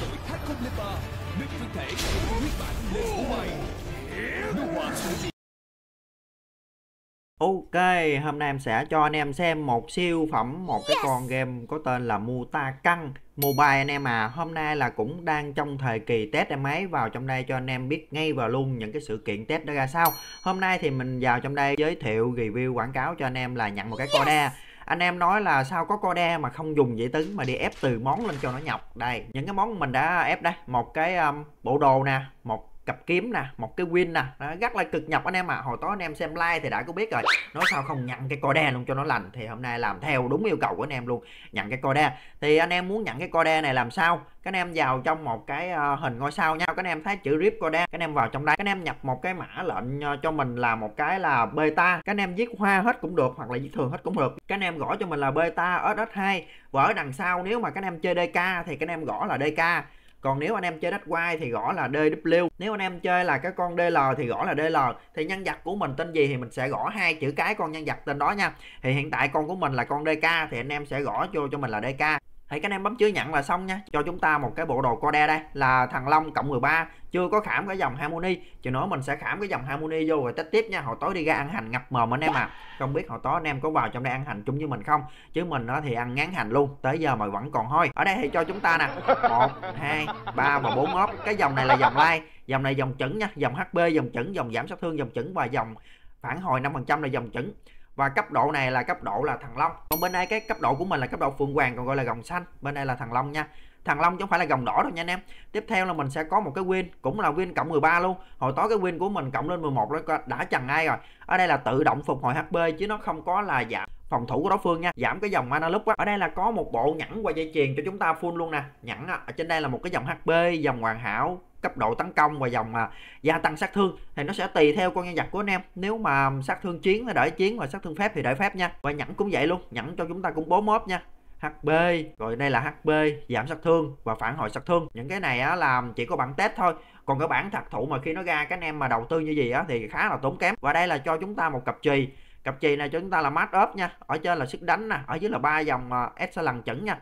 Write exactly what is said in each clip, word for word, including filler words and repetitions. đội thác không lên bờ, nâng thân thể huyết bản lên số bảy. Ok, hôm nay em sẽ cho anh em xem một siêu phẩm, một cái con game có tên là Mu Tarkan Mobile anh em à. Hôm nay là cũng đang trong thời kỳ test em ấy, vào trong đây cho anh em biết ngay vào luôn những cái sự kiện test đã ra sao. Hôm nay thì mình vào trong đây giới thiệu, review, quảng cáo cho anh em là nhận một cái code. Anh em nói là sao có code mà không dùng dễ tính mà đi ép từ món lên cho nó nhọc. Đây, những cái món mình đã ép đây, một cái um, bộ đồ nè, một cặp kiếm nè, một cái win nè, nó rất là cực nhọc anh em ạ. À. Hồi tối anh em xem like thì đã có biết rồi, nói sao không nhận cái code luôn cho nó lành, thì hôm nay làm theo đúng yêu cầu của anh em luôn, nhận cái code. Thì anh em muốn nhận cái code này làm sao? Các anh em vào trong một cái hình ngôi sao nha, các anh em thấy chữ rip code, các anh em vào trong đây, các anh em nhập một cái mã lệnh cho mình là một cái là beta, các anh em viết hoa hết cũng được hoặc là viết thường hết cũng được. Các anh em gõ cho mình là beta ét ét hai, và ở đằng sau nếu mà các anh em chơi đê ca thì các anh em gõ là đê ca. Còn nếu anh em chơi đê quy thì gõ là đê vê kép, nếu anh em chơi là cái con đê lờ thì gõ là đê lờ. Thì nhân vật của mình tên gì thì mình sẽ gõ hai chữ cái con nhân vật tên đó nha. Thì hiện tại con của mình là con đê ca thì anh em sẽ gõ vô cho mình là đê ca. Thì các anh em bấm chữ nhận là xong nha. Cho chúng ta một cái bộ đồ code đây là thằng Long cộng mười ba, chưa có khảm cái dòng Harmony. Chịu nữa mình sẽ khảm cái dòng Harmony vô rồi test tiếp nha. Hồi tối đi ra ăn hành ngập mồm anh em à. Không biết hồi tối anh em có vào trong đây ăn hành chung với mình không, chứ mình nó thì ăn ngán hành luôn, tới giờ mà vẫn còn hôi. Ở đây thì cho chúng ta nè một, hai, ba và bốn ốp. Cái dòng này là dòng like, dòng này dòng chuẩn nha, dòng hát pê, dòng chuẩn, dòng giảm sát thương, dòng chuẩn và dòng phản hồi năm phần trăm là dòng chuẩn. Và cấp độ này là cấp độ là thằng Long. Còn bên đây cái cấp độ của mình là cấp độ Phượng Hoàng, còn gọi là gồng xanh. Bên đây là thằng Long nha. Thằng Long chứ không phải là gồng đỏ đâu nha anh em. Tiếp theo là mình sẽ có một cái win, cũng là win cộng mười ba luôn. Hồi tối cái win của mình cộng lên mười một nó đã chằng ai rồi. Ở đây là tự động phục hồi hát pê chứ nó không có là giảm phòng thủ của đối phương nha, giảm cái dòng mana loop á. Ở đây là có một bộ nhẫn qua dây chuyền cho chúng ta full luôn nè. Nhẫn ở trên đây là một cái dòng hát pê, dòng hoàn hảo, cấp độ tấn công và dòng à, gia tăng sát thương. Thì nó sẽ tùy theo con nhân vật của anh em, nếu mà sát thương chiến thì đợi chiến, và sát thương phép thì đợi phép nha. Và nhẫn cũng vậy luôn, nhẫn cho chúng ta cũng bốn mốp nha, hát pê, rồi đây là hát pê, giảm sát thương và phản hồi sát thương. Những cái này á là chỉ có bản test thôi, còn cái bản thật thụ mà khi nó ra các anh em mà đầu tư như gì á thì khá là tốn kém. Và đây là cho chúng ta một cặp chì. Cặp chì này cho chúng ta là match up nha, ở trên là sức đánh nè, ở dưới là ba dòng S lần chuẩn nha,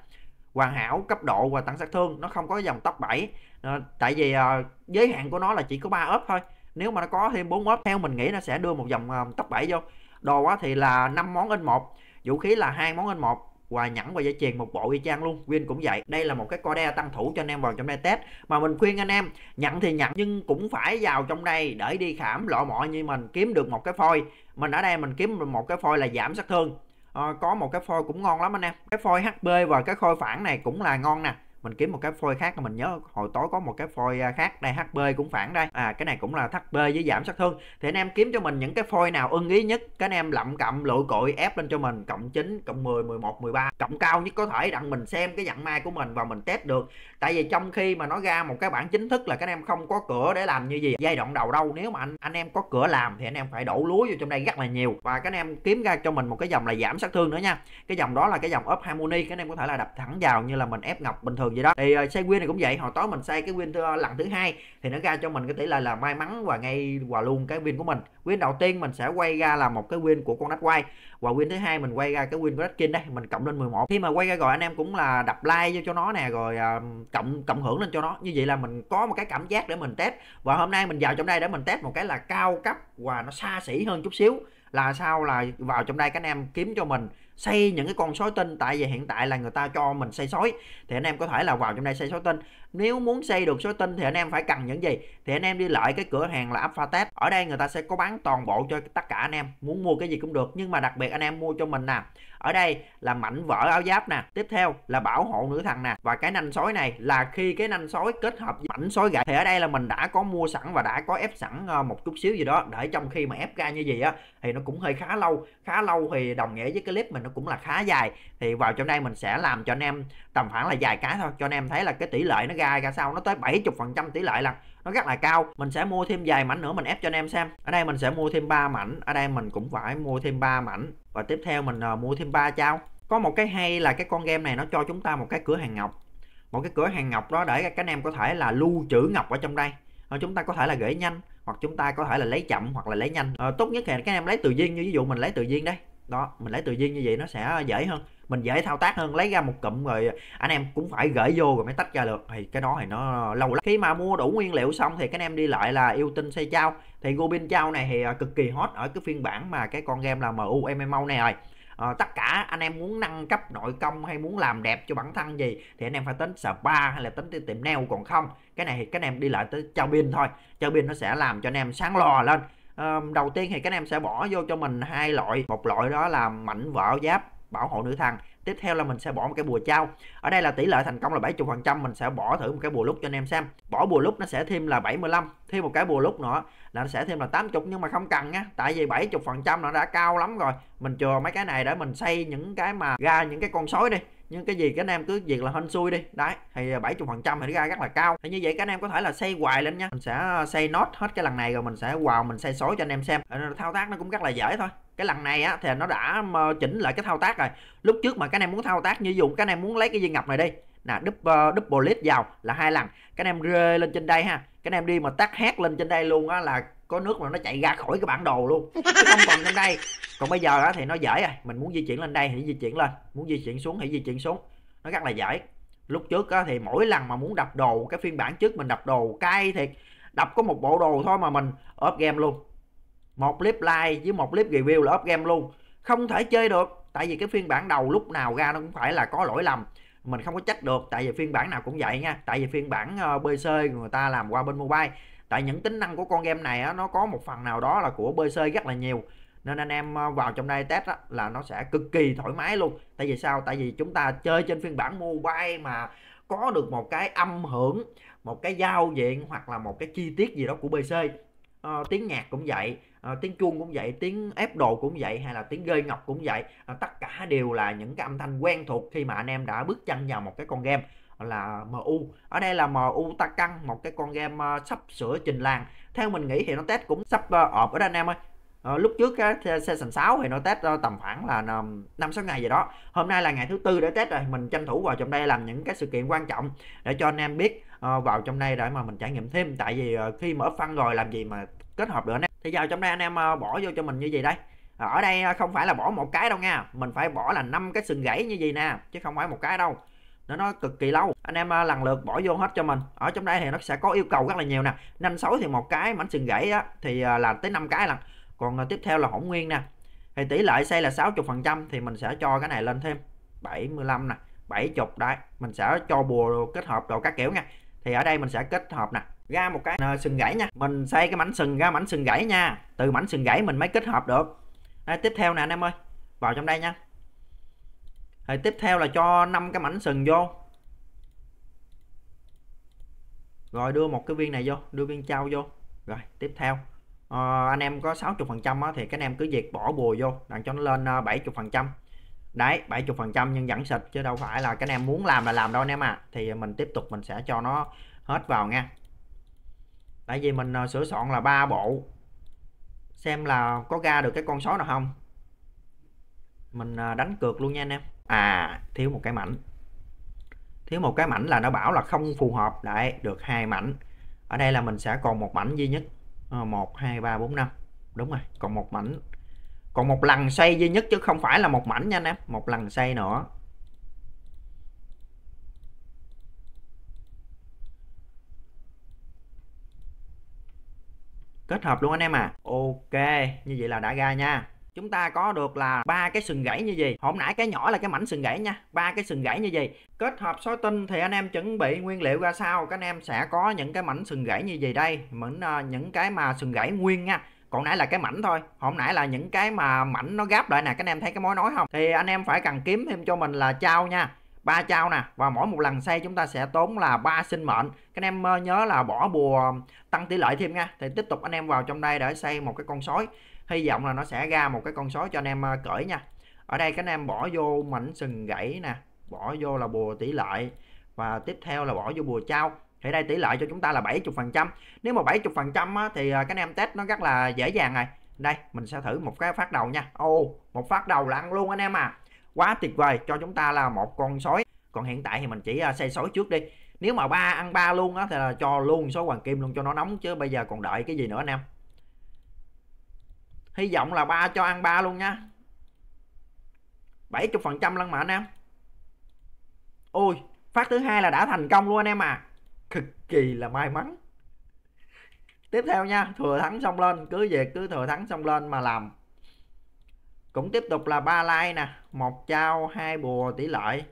hoàn hảo, cấp độ và tăng sát thương. Nó không có dòng top bảy à, tại vì à, giới hạn của nó là chỉ có ba ốp thôi. Nếu mà nó có thêm bốn ốp theo mình nghĩ nó sẽ đưa một dòng à, top bảy vô. Đồ quá thì là năm món in một, vũ khí là hai món in một, và nhẫn và dây chuyền một bộ y chang luôn. Win cũng vậy. Đây là một cái code tăng thủ cho anh em vào trong đây test. Mà mình khuyên anh em nhận thì nhận, nhưng cũng phải vào trong đây để đi khảm lọ mọ như mình, kiếm được một cái phôi. Mình ở đây mình kiếm một cái phôi là giảm sát thương. À, có một cái phôi cũng ngon lắm anh em. Cái phôi hát pê và cái phôi phản này cũng là ngon nè. Mình kiếm một cái phôi khác, mình nhớ hồi tối có một cái phôi khác đây, hát pê cũng phản đây. À cái này cũng là hát pê với giảm sát thương. Thì anh em kiếm cho mình những cái phôi nào ưng ý nhất, các anh em lậm cậm lội cội ép lên cho mình cộng chín, cộng mười, mười một, mười ba, cộng cao nhất có thể, đặng mình xem cái dặn mai của mình và mình test được. Tại vì trong khi mà nó ra một cái bản chính thức là các anh em không có cửa để làm như gì giai đoạn đầu đâu. Nếu mà anh anh em có cửa làm thì anh em phải đổ lúa vô trong đây rất là nhiều. Và các anh em kiếm ra cho mình một cái dòng là giảm sát thương nữa nha. Cái dòng đó là cái dòng up Harmony, các anh em có thể là đập thẳng vào như là mình ép ngọc bình thường vậy đó. Thì uh, xây win này cũng vậy, hồi tối mình xây cái win thứ, uh, lần thứ hai thì nó ra cho mình cái tỷ lệ là, là may mắn và ngay và luôn cái win của mình. Win đầu tiên mình sẽ quay ra là một cái win của con đất quay, và win thứ hai mình quay ra cái win của đất kinh đây, mình cộng lên mười một. Khi mà quay ra rồi anh em cũng là đập like vô cho nó nè, rồi uh, cộng cộng hưởng lên cho nó. Như vậy là mình có một cái cảm giác để mình test. Và hôm nay mình vào trong đây để mình test một cái là cao cấp và nó xa xỉ hơn chút xíu. Là sao là vào trong đây các anh em kiếm cho mình xây những cái con sói tinh. Tại vì hiện tại là người ta cho mình xây sói, thì anh em có thể là vào trong đây xây sói tinh. Nếu muốn xây được sói tinh thì anh em phải cần những gì? Thì anh em đi lại cái cửa hàng là Alpha Test. Ở đây người ta sẽ có bán toàn bộ cho tất cả anh em, muốn mua cái gì cũng được. Nhưng mà đặc biệt anh em mua cho mình nè, ở đây là mảnh vỡ áo giáp nè, tiếp theo là bảo hộ nữ thần nè, và cái nanh sói này là khi cái nanh sói kết hợp với mảnh sói gậy. Thì ở đây là mình đã có mua sẵn và đã có ép sẵn một chút xíu gì đó, để trong khi mà ép ra như gì á thì nó cũng hơi khá lâu. Khá lâu thì đồng nghĩa với cái clip mình nó cũng là khá dài. Thì vào trong đây mình sẽ làm cho anh em tầm khoảng là vài cái thôi, cho anh em thấy là cái tỷ lệ nó ra ra sao. Nó tới bảy mươi phần trăm tỷ lệ là nó rất là cao. Mình sẽ mua thêm vài mảnh nữa mình ép cho anh em xem. Ở đây mình sẽ mua thêm ba mảnh, ở đây mình cũng phải mua thêm ba mảnh, và tiếp theo mình uh, mua thêm ba trao. Có một cái hay là cái con game này nó cho chúng ta một cái cửa hàng ngọc, một cái cửa hàng ngọc đó để các anh em có thể là lưu trữ ngọc ở trong đây. Rồi chúng ta có thể là gửi nhanh, hoặc chúng ta có thể là lấy chậm, hoặc là lấy nhanh. À, tốt nhất là các em lấy tự nhiên, như ví dụ mình lấy tự nhiên đây, đó, mình lấy tự nhiên như vậy nó sẽ dễ hơn, mình dễ thao tác hơn. Lấy ra một cụm rồi anh em cũng phải gửi vô rồi mới tách ra được, thì cái đó thì nó lâu lắm. Khi mà mua đủ nguyên liệu xong thì các anh em đi lại là yêu tinh xây trao. Thì Robin trao này thì cực kỳ hot ở cái phiên bản mà cái con game là em u em em o này rồi. À, tất cả anh em muốn nâng cấp nội công hay muốn làm đẹp cho bản thân gì thì anh em phải tính spa hay là tính tiệm nail, còn không cái này thì các anh em đi lại tới trao pin thôi, trao pin nó sẽ làm cho anh em sáng lò lên. À, đầu tiên thì các anh em sẽ bỏ vô cho mình hai loại, một loại đó là mảnh vỡ giáp bảo hộ nữ thần, tiếp theo là mình sẽ bỏ một cái bùa trao. Ở đây là tỷ lệ thành công là bảy mươi phần trăm, mình sẽ bỏ thử một cái bùa lúc cho anh em xem. Bỏ bùa lúc nó sẽ thêm là bảy mươi lăm, thêm một cái bùa lúc nữa là nó sẽ thêm là tám mươi, nhưng mà không cần á, tại vì bảy mươi phần trăm nó đã cao lắm rồi. Mình chừa mấy cái này để mình xây những cái mà ra những cái con sói đi, nhưng cái gì các anh em cứ việc là hên xui đi đấy, thì bảy mươi phần trăm thì ra rất là cao. Thì như vậy các anh em có thể là xây hoài lên nha. Mình sẽ xây nốt hết cái lần này rồi mình sẽ vào wow, mình xây sói cho anh em xem. Thao tác nó cũng rất là dễ thôi. Cái lần này á thì nó đã chỉnh lại cái thao tác rồi. Lúc trước mà các anh em muốn thao tác như dùng, các anh em muốn lấy cái viên ngọc này đi nè, double, double list vào là hai lần, các anh em rê lên trên đây ha, các anh em đi mà tắt hét lên trên đây luôn á là có nước mà nó chạy ra khỏi cái bản đồ luôn, chứ không còn trên đây. Còn bây giờ á thì nó dễ rồi, mình muốn di chuyển lên đây thì di chuyển lên, muốn di chuyển xuống thì di chuyển xuống, nó rất là dễ. Lúc trước á thì mỗi lần mà muốn đập đồ, cái phiên bản trước mình đập đồ cay thiệt, đập có một bộ đồ thôi mà mình ốp game luôn, một clip like với một clip review là ốp game luôn, không thể chơi được. Tại vì cái phiên bản đầu lúc nào ra nó cũng phải là có lỗi lầm, mình không có trách được, tại vì phiên bản nào cũng vậy nha. Tại vì phiên bản pê xê người ta làm qua bên mobile, tại những tính năng của con game này á, nó có một phần nào đó là của pê xê rất là nhiều, nên anh em vào trong đây test á, là nó sẽ cực kỳ thoải mái luôn. Tại vì sao? Tại vì chúng ta chơi trên phiên bản mobile mà có được một cái âm hưởng, một cái giao diện hoặc là một cái chi tiết gì đó của pê xê. À, tiếng nhạc cũng vậy, à, tiếng chuông cũng vậy, tiếng ép đồ cũng vậy, hay là tiếng rơi ngọc cũng vậy, à, tất cả đều là những cái âm thanh quen thuộc khi mà anh em đã bước chân vào một cái con game là em u. Ở đây là em u Tarkan, một cái con game sắp sửa trình làng. Theo mình nghĩ thì nó test cũng sắp ọp ở đây anh em ơi. À, lúc trước season sáu thì nó test tầm khoảng là năm sáu ngày gì đó. Hôm nay là ngày thứ tư để test rồi, mình tranh thủ vào trong đây làm những cái sự kiện quan trọng để cho anh em biết, à, vào trong đây để mà mình trải nghiệm thêm. Tại vì khi mở phân rồi làm gì mà kết hợp được anh em. Thì vào trong đây anh em bỏ vô cho mình như vậy đây. À, ở đây không phải là bỏ một cái đâu nha, mình phải bỏ là năm cái sừng gãy như vậy nè, chứ không phải một cái đâu. Nó nó cực kỳ lâu. Anh em lần lượt bỏ vô hết cho mình. Ở trong đây thì nó sẽ có yêu cầu rất là nhiều nè. Năm sáu thì một cái mảnh sừng gãy á, thì là tới năm cái lần. Còn tiếp theo là hỗn nguyên nè. Thì tỷ lệ xây là sáu mươi phần trăm thì mình sẽ cho cái này lên thêm bảy mươi lăm nè, bảy mươi đấy. Mình sẽ cho bùa kết hợp đồ các kiểu nha. Thì ở đây mình sẽ kết hợp nè, ra một cái sừng gãy nha. Mình xây cái mảnh sừng ra mảnh sừng gãy nha. Từ mảnh sừng gãy mình mới kết hợp được. Đây, tiếp theo nè anh em ơi, vào trong đây nha. Thì tiếp theo là cho năm cái mảnh sừng vô. Rồi đưa một cái viên này vô, đưa viên trao vô. Rồi tiếp theo, à, anh em có sáu mươi phần trăm á, thì các anh em cứ việc bỏ bùa vô, đặng cho nó lên bảy mươi phần trăm. Đấy, bảy mươi phần trăm nhưng vẫn xịt, chứ đâu phải là các anh em muốn làm là làm đâu anh em à. Thì mình tiếp tục mình sẽ cho nó hết vào nha. Tại vì mình sửa soạn là ba bộ, xem là có ra được cái con số nào không. Mình đánh cược luôn nha anh em. À, thiếu một cái mảnh. Thiếu một cái mảnh là nó bảo là không phù hợp. Đấy, được hai mảnh. Ở đây là mình sẽ còn một mảnh duy nhất. một hai ba bốn năm. Đúng rồi, còn một mảnh. Còn một lần xây duy nhất chứ không phải là một mảnh nha anh em. Một lần xây nữa. Kết hợp luôn anh em à. Ok, như vậy là đã ra nha. Chúng ta có được là ba cái sừng gãy như gì. Hôm nãy cái nhỏ là cái mảnh sừng gãy nha. Ba cái sừng gãy như gì. Kết hợp sói tinh thì anh em chuẩn bị nguyên liệu ra sao, các anh em sẽ có những cái mảnh sừng gãy như gì đây. Mảnh những cái mà sừng gãy nguyên nha. Còn nãy là cái mảnh thôi. Hôm nãy là những cái mà mảnh nó gáp lại nè, các anh em thấy cái mối nói không? Thì anh em phải cần kiếm thêm cho mình là trao nha. Ba trao nè, và mỗi một lần xây chúng ta sẽ tốn là ba sinh mệnh. Các anh em nhớ là bỏ bùa tăng tỷ lệ thêm nha. Thì tiếp tục anh em vào trong đây để xây một cái con sói. Hy vọng là nó sẽ ra một cái con số cho anh em cởi nha. Ở đây các anh em bỏ vô mảnh sừng gãy nè, bỏ vô là bùa tỷ lệ, và tiếp theo là bỏ vô bùa trao. Thì đây tỷ lệ cho chúng ta là bảy mươi phần trăm. Nếu mà bảy mươi phần trăm á, thì các anh em test nó rất là dễ dàng này. Đây mình sẽ thử một cái phát đầu nha. Ô, một phát đầu là ăn luôn anh em à. Quá tuyệt vời, cho chúng ta là một con sói. Còn hiện tại thì mình chỉ xây sói trước đi. Nếu mà ba ăn ba luôn á, thì là cho luôn số hoàng kim luôn cho nó nóng, chứ bây giờ còn đợi cái gì nữa anh em. Hy vọng là ba cho ăn ba luôn nha. bảy mươi phần trăm lắm mà anh em. Ôi, phát thứ hai là đã thành công luôn anh em à. Cực kỳ là may mắn. Tiếp theo nha, thừa thắng xong lên, cứ về cứ thừa thắng xong lên mà làm. Cũng tiếp tục là ba like nè, một trao hai bùa tỷ lệ.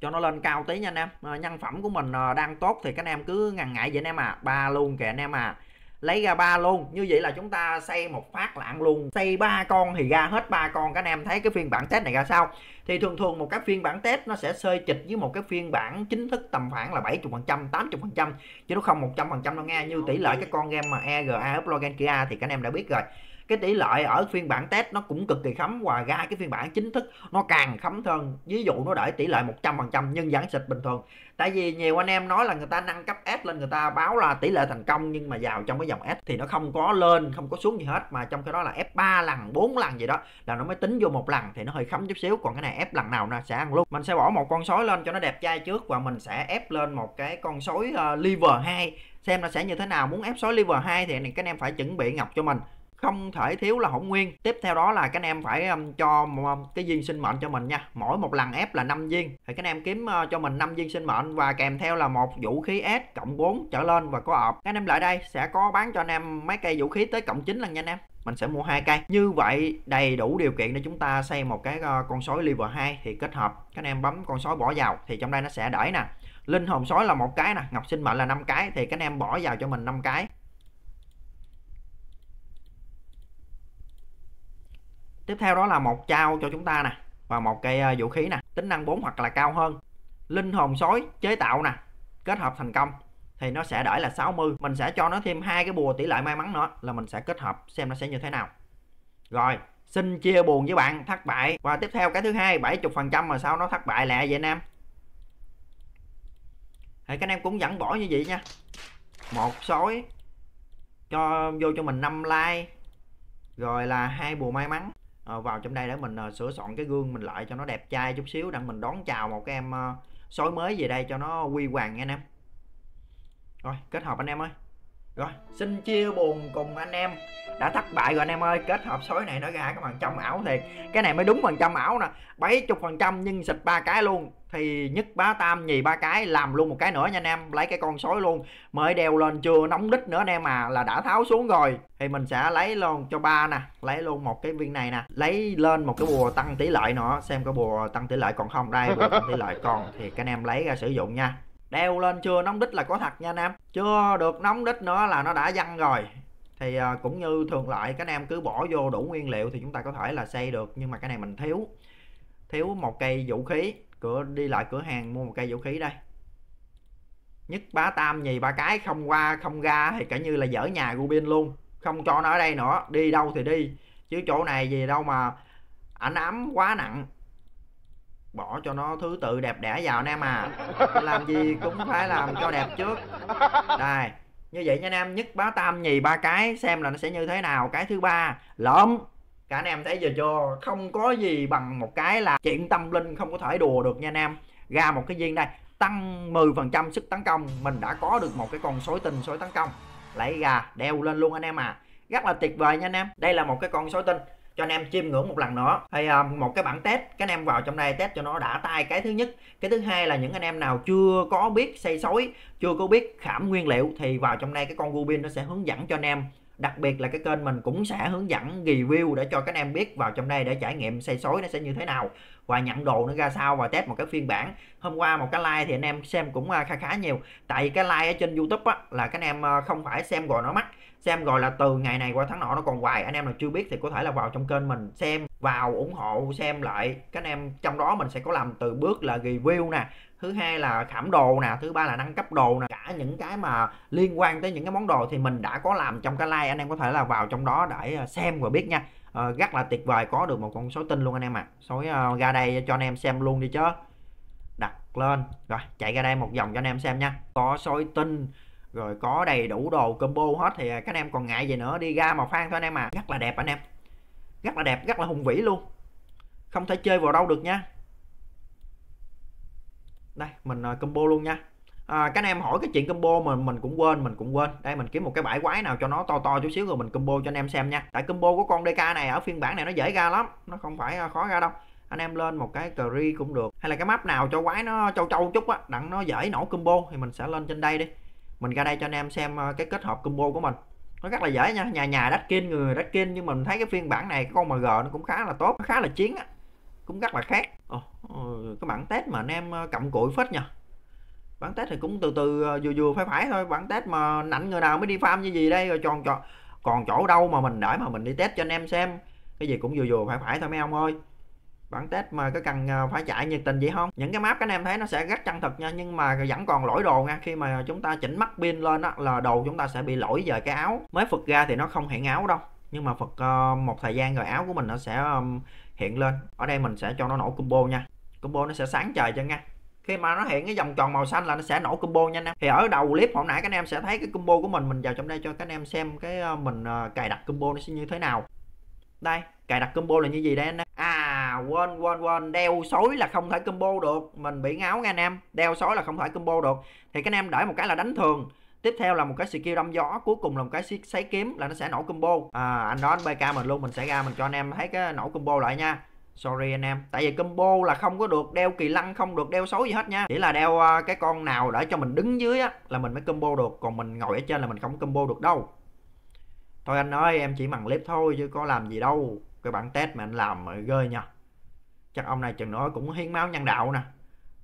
Cho nó lên cao tí nha anh em. À, nhân phẩm của mình à, đang tốt thì các anh em cứ ngần ngại vậy anh em à. Ba luôn kìa anh em à. Lấy ra ba luôn. Như vậy là chúng ta xây một phát là ăn luôn. Xây ba con thì ra hết ba con. Các anh em thấy cái phiên bản test này ra sao? Thì thường thường một cái phiên bản test nó sẽ sơi chịch với một cái phiên bản chính thức tầm khoảng là bảy mươi phần trăm, tám mươi phần trăm, chứ nó không một trăm phần trăm đâu nghe. Như tỷ lệ cái con game mà e rờ a Uploaden kia thì các anh em đã biết rồi. Cái tỷ lệ ở phiên bản test nó cũng cực kỳ khấm, và ra cái phiên bản chính thức nó càng khấm hơn. Ví dụ nó để tỷ lệ một trăm phần trăm nhưng vẫn xịt bình thường. Tại vì nhiều anh em nói là người ta nâng cấp ad lên, người ta báo là tỷ lệ thành công, nhưng mà vào trong cái dòng ad thì nó không có lên, không có xuống gì hết. Mà trong cái đó là ép ba lần, bốn lần gì đó là nó mới tính vô một lần thì nó hơi khấm chút xíu. Còn cái này ép lần nào nó sẽ ăn luôn. Mình sẽ bỏ một con sói lên cho nó đẹp trai trước, và mình sẽ ép lên một cái con sói uh, liver hai xem nó sẽ như thế nào. Muốn ép sói liver hai thì các anh em phải chuẩn bị ngọc cho mình. Không thể thiếu là hỗn nguyên. Tiếp theo đó là các anh em phải um, cho um, cái viên sinh mệnh cho mình nha. Mỗi một lần ép là năm viên. Thì các anh em kiếm uh, cho mình năm viên sinh mệnh, và kèm theo là một vũ khí S cộng bốn trở lên và có ọp. Các anh em lại đây sẽ có bán cho anh em mấy cây vũ khí tới cộng chín lần nha anh em. Mình sẽ mua hai cây. Như vậy đầy đủ điều kiện để chúng ta xây một cái uh, con sói level hai thì kết hợp. Các anh em bấm con sói bỏ vào thì trong đây nó sẽ đẩy nè. Linh hồn sói là một cái nè, ngọc sinh mệnh là năm cái thì các anh em bỏ vào cho mình năm cái. Tiếp theo đó là một trao cho chúng ta nè, và một cây vũ khí nè, tính năng bốn hoặc là cao hơn. Linh hồn sói chế tạo nè, kết hợp thành công thì nó sẽ đợi là sáu mươi. Mình sẽ cho nó thêm hai cái bùa tỷ lệ may mắn nữa là mình sẽ kết hợp xem nó sẽ như thế nào. Rồi, xin chia buồn với bạn thất bại. Và tiếp theo cái thứ hai, bảy mươi phần trăm mà sao nó thất bại lẹ vậy anh em? Thì các anh em cũng vẫn bỏ như vậy nha. Một sói cho vô cho mình năm like, rồi là hai bùa may mắn. Vào trong đây để mình sửa soạn cái gương mình lại cho nó đẹp trai chút xíu, đặng mình đón chào một cái em sói mới về đây cho nó huy hoàng nha anh em. Rồi, kết hợp anh em ơi. Rồi, xin chia buồn cùng anh em đã thất bại rồi anh em ơi. Kết hợp sói này nó ra cái phần trăm ảo thiệt. Cái này mới đúng phần trăm ảo nè, bảy mươi phần trăm nhưng xịt ba cái luôn. Thì nhất bá tam nhì ba cái, làm luôn một cái nữa nha anh em. Lấy cái con sói luôn, mới đeo lên chưa nóng đít nữa anh em à, là đã tháo xuống rồi. Thì mình sẽ lấy luôn cho ba nè, lấy luôn một cái viên này nè, lấy lên một cái bùa tăng tỷ lệ nữa, xem cái bùa tăng tỷ lệ còn không. Đây bùa tăng tỷ lệ còn thì các anh em lấy ra sử dụng nha. Đeo lên chưa nóng đít là có thật nha anh em, chưa được nóng đít nữa là nó đã văng rồi. Thì cũng như thường lại, các anh em cứ bỏ vô đủ nguyên liệu thì chúng ta có thể là xây được. Nhưng mà cái này mình thiếu thiếu một cây vũ khí. Cửa đi lại cửa hàng mua một cây vũ khí đây. Nhất bá tam nhì ba cái, không qua không ra thì cả như là dở nhà Rubin luôn. Không cho nó ở đây nữa, đi đâu thì đi, chứ chỗ này gì đâu mà ảnh ám quá nặng. Bỏ cho nó thứ tự đẹp đẽ vào anh em à. Làm gì cũng phải làm cho đẹp trước. Đây, như vậy nha anh em, nhất bá tam nhì ba cái xem là nó sẽ như thế nào. Cái thứ ba, lộn. Cả anh em thấy giờ chưa, không có gì bằng một cái là chuyện tâm linh không có thể đùa được nha anh em. Ra một cái viên đây, tăng mười phần trăm sức tấn công, mình đã có được một cái con sói tinh sói tấn công. Lấy ra, đeo lên luôn anh em à. Rất là tuyệt vời nha anh em. Đây là một cái con sói tinh cho anh em chiêm ngưỡng một lần nữa. Thì một cái bản test, các anh em vào trong đây test cho nó đã tay cái thứ nhất. Cái thứ hai là những anh em nào chưa có biết xây sói, chưa có biết khảm nguyên liệu thì vào trong đây cái con Rubin nó sẽ hướng dẫn cho anh em. Đặc biệt là cái kênh mình cũng sẽ hướng dẫn review để cho các anh em biết vào trong đây để trải nghiệm xây sói nó sẽ như thế nào, và nhận đồ nó ra sao, và test một cái phiên bản. Hôm qua một cái like thì anh em xem cũng khá khá nhiều. Tại vì cái like ở trên YouTube á, là các anh em không phải xem rồi nó mắc, xem rồi là từ ngày này qua tháng nọ nó còn hoài. Anh em nào chưa biết thì có thể là vào trong kênh mình xem, vào ủng hộ xem lại. Các anh em trong đó mình sẽ có làm từ bước là review nè, thứ hai là khảm đồ nè, thứ ba là nâng cấp đồ nè. Cả những cái mà liên quan tới những cái món đồ thì mình đã có làm trong cái like, anh em có thể là vào trong đó để xem và biết nha. À, rất là tuyệt vời, có được một con sói tinh luôn anh em ạ. À. Sói uh, ra đây cho anh em xem luôn đi chứ. Đặt lên, rồi chạy ra đây một vòng cho anh em xem nha. Có sói tinh, rồi có đầy đủ đồ combo hết thì các anh em còn ngại gì nữa, đi ra mà phan thôi anh em à. Rất là đẹp anh em. Rất là đẹp, rất là hùng vĩ luôn. Không thể chơi vào đâu được nha. Đây, mình combo luôn nha. à, các anh em hỏi cái chuyện combo mà mình cũng quên, mình cũng quên. Đây mình kiếm một cái bãi quái nào cho nó to to chút xíu rồi mình combo cho anh em xem nha. Tại combo của con đê ca này ở phiên bản này nó dễ ra lắm, nó không phải khó ra đâu. Anh em lên một cái curry cũng được, hay là cái map nào cho quái nó trâu trâu chút á, đặng nó dễ nổ combo thì mình sẽ lên trên đây đi. Mình ra đây cho anh em xem cái kết hợp combo của mình. Nó rất là dễ nha, nhà nhà đách kinh người đách kinh, nhưng mình thấy cái phiên bản này cái con em giê nó cũng khá là tốt, khá là chiến á, cũng rất là khác. Ồ, cái bản test mà anh em cặm cụi phết nha. Bản test thì cũng từ từ vừa vừa phải phải thôi, bản test mà nạnh người nào mới đi farm như gì đây rồi tròn tròn. Còn chỗ đâu mà mình để mà mình đi test cho anh em xem. Cái gì cũng vừa vừa phải phải thôi mấy ông ơi. Bản test mà có cần phải chạy nhiệt tình vậy không? Những cái map các anh em thấy nó sẽ rất chân thật nha, nhưng mà vẫn còn lỗi đồ nha. Khi mà chúng ta chỉnh mắt pin lên đó, là đồ chúng ta sẽ bị lỗi về cái áo. Mới phật ra thì nó không hiện áo đâu, nhưng mà phật một thời gian rồi áo của mình nó sẽ hiện lên. Ở đây mình sẽ cho nó nổ combo nha. Combo nó sẽ sáng trời cho nha. Khi mà nó hiện cái vòng tròn màu xanh là nó sẽ nổ combo nha anh em. Thì ở đầu clip hồi nãy các anh em sẽ thấy cái combo của mình. Mình vào trong đây cho các anh em xem cái mình cài đặt combo nó sẽ như thế nào. Đây, cài đặt combo là như gì đây anh em? À, quên quên quên, đeo sói là không thể combo được. Mình bị ngáo nha anh em. Đeo sói là không thể combo được. Thì các anh em để một cái là đánh thường, tiếp theo là một cái skill đâm gió, cuối cùng là một cái sấy kiếm là nó sẽ nổ combo. À, anh đó anh bê ca mình luôn, mình sẽ ra mình cho anh em thấy cái nổ combo lại nha. Sorry anh em, tại vì combo là không có được, đeo kỳ lăng không được, đeo xấu gì hết nha. Chỉ là đeo cái con nào để cho mình đứng dưới á là mình mới combo được, còn mình ngồi ở trên là mình không combo được đâu. Thôi anh ơi, em chỉ bằng clip thôi chứ có làm gì đâu. Cái bản test mà anh làm mà ghê nha. Chắc ông này chừng nữa cũng hiến máu nhân đạo nè.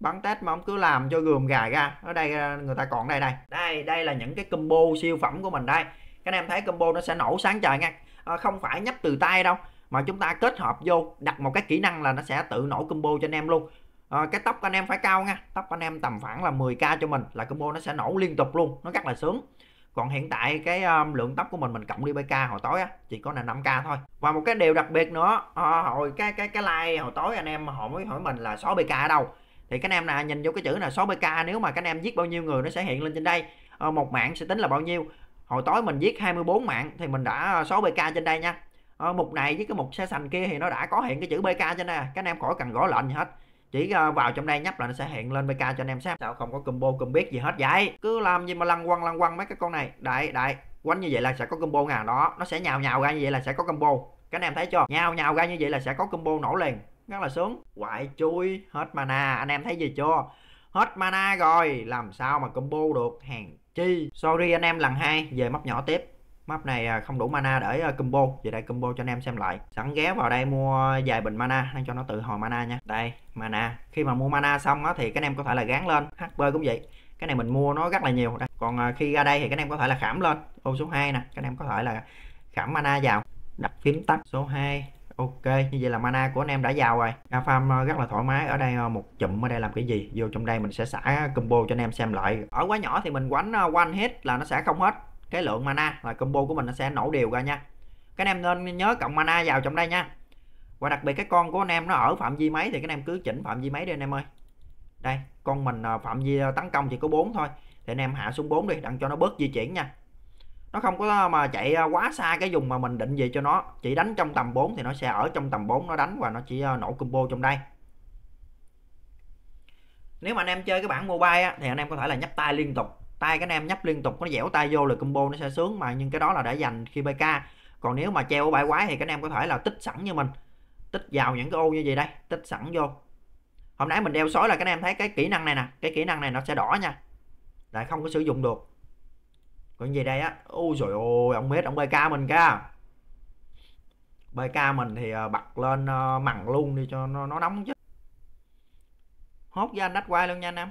Bản test mà ông cứ làm cho gườm gà ra. Ở đây người ta còn đây đây. Đây, đây là những cái combo siêu phẩm của mình đây. Các anh em thấy combo nó sẽ nổ sáng trời nha. À, không phải nhấp từ tay đâu, mà chúng ta kết hợp vô, đặt một cái kỹ năng là nó sẽ tự nổ combo cho anh em luôn. À, cái tóc anh em phải cao nha. Tóc anh em tầm khoảng là mười k cho mình là combo nó sẽ nổ liên tục luôn. Nó rất là sướng. Còn hiện tại cái um, lượng tóc của mình mình cộng đi bê ca hồi tối á, chỉ có là năm k thôi. Và một cái điều đặc biệt nữa, à, hồi cái cái cái like hồi tối anh em họ mới hỏi mình là số bê ca ở đâu. Thì các anh em là nhìn vô cái chữ là số bê ca, nếu mà các anh em giết bao nhiêu người nó sẽ hiện lên trên đây. À, một mạng sẽ tính là bao nhiêu. Hồi tối mình giết hai mươi bốn mạng thì mình đã số bê ca trên đây nha. À, mục này với cái mục xe sành kia thì nó đã có hiện cái chữ bê ca trên đây. Các anh em khỏi cần gõ lệnh gì hết. Chỉ vào trong đây nhấp là nó sẽ hiện lên bê ca cho anh em xem. Sao không có combo không biết gì hết vậy? Cứ làm gì mà lăn quăng lăn quăng mấy cái con này. Đại đại quánh như vậy là sẽ có combo ngàn đó. Nó sẽ nhào nhào ra như vậy là sẽ có combo. Các anh em thấy chưa? Nhào nhào ra như vậy là sẽ có combo nổ liền. Rất là sướng. Quại chui. Hết mana. Anh em thấy gì chưa? Hết mana rồi. Làm sao mà combo được. Hèn chi. Sorry anh em lần hai. Về map nhỏ tiếp. Map này không đủ mana để combo. Vậy đây combo cho anh em xem lại. Sẵn ghé vào đây mua vài bình mana đang cho nó tự hồi mana nha. Đây mana. Khi mà mua mana xong á thì các anh em có thể là gán lên. hát pê cũng vậy. Cái này mình mua nó rất là nhiều đây. Còn khi ra đây thì các anh em có thể là khảm lên. Ô số hai nè, các anh em có thể là khảm mana vào. Đặt phím tắt số hai. Ok, như vậy là mana của anh em đã vào rồi. Ra farm rất là thoải mái. Ở đây một chùm ở đây làm cái gì? Vô trong đây mình sẽ xả combo cho anh em xem lại. Ở quá nhỏ thì mình quánh one hit là nó sẽ không hết cái lượng mana, là combo của mình nó sẽ nổ đều ra nha. Các anh em nên nhớ cộng mana vào trong đây nha. Và đặc biệt cái con của anh em nó ở phạm vi mấy thì các anh em cứ chỉnh phạm vi mấy đi anh em ơi. Đây, con mình phạm vi tấn công chỉ có bốn thôi. Thì anh em hạ xuống bốn đi, đặng cho nó bớt di chuyển nha. Nó không có mà chạy quá xa cái vùng mà mình định về cho nó. Chỉ đánh trong tầm bốn thì nó sẽ ở trong tầm bốn nó đánh và nó chỉ nổ combo trong đây. Nếu mà anh em chơi cái bản mobile á, thì anh em có thể là nhấp tay liên tục. Tay các anh em nhấp liên tục nó dẻo tay vô là combo nó sẽ sướng mà, nhưng cái đó là để dành khi bê ca. Còn nếu mà treo bãi quái thì các anh em có thể là tích sẵn như mình. Tích vào những cái ô như vậy đây, tích sẵn vô. Hôm nãy mình đeo sói là các anh em thấy cái kỹ năng này nè, cái kỹ năng này nó sẽ đỏ nha. Lại không có sử dụng được. Còn gì đây á, ôi trời ơi, ông mết ông bê ca mình kìa. bê ca mình thì bật lên mằng luôn đi cho nó, nó nóng chứ. Hốt với anh đách quay luôn nha anh em.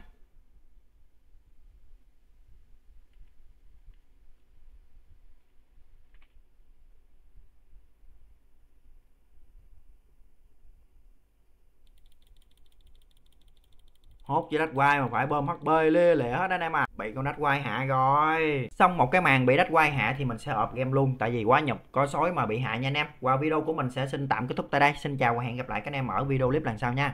Hốt với đách quay mà phải bơm hát pê lê lệ hết anh em à. Bị con đách quay hạ rồi. Xong một cái màn bị đách quay hạ thì mình sẽ ọp game luôn. Tại vì quá nhục có sói mà bị hạ nha anh em. Qua video của mình sẽ xin tạm kết thúc tại đây. Xin chào và hẹn gặp lại các anh em ở video clip lần sau nha.